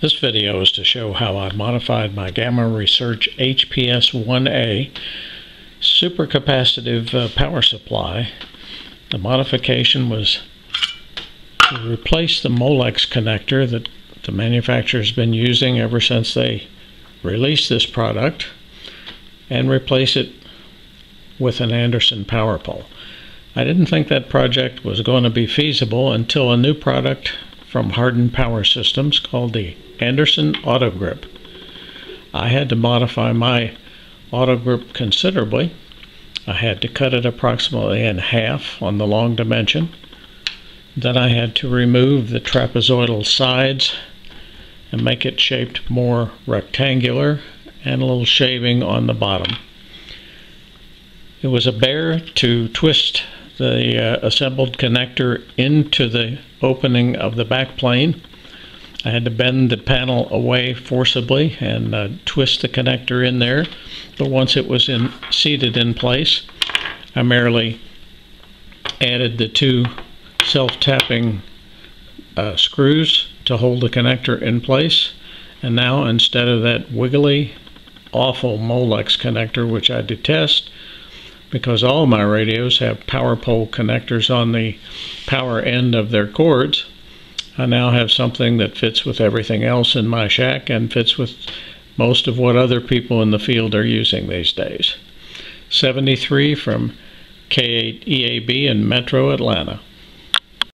This video is to show how I modified my Gamma Research HPS 1a supercapacitive power supply. The modification was to replace the Molex connector that the manufacturer has been using ever since they released this product, and replace it with an Anderson PowerPole. I didn't think that project was going to be feasible until a new product from Hardened Power Systems called the Anderson AutoGrip. I had to modify my AutoGrip considerably. I had to cut it approximately in half on the long dimension. Then I had to remove the trapezoidal sides and make it shaped more rectangular, and a little shaving on the bottom. It was a bear to twist the assembled connector into the opening of the back plane. I had to bend the panel away forcibly and twist the connector in there, but once it was seated in place, I merely added the two self-tapping screws to hold the connector in place, and now instead of that wiggly, awful Molex connector, which I detest, because all my radios have power pole connectors on the power end of their cords, I now have something that fits with everything else in my shack and fits with most of what other people in the field are using these days. 73 from K8EAB in Metro Atlanta.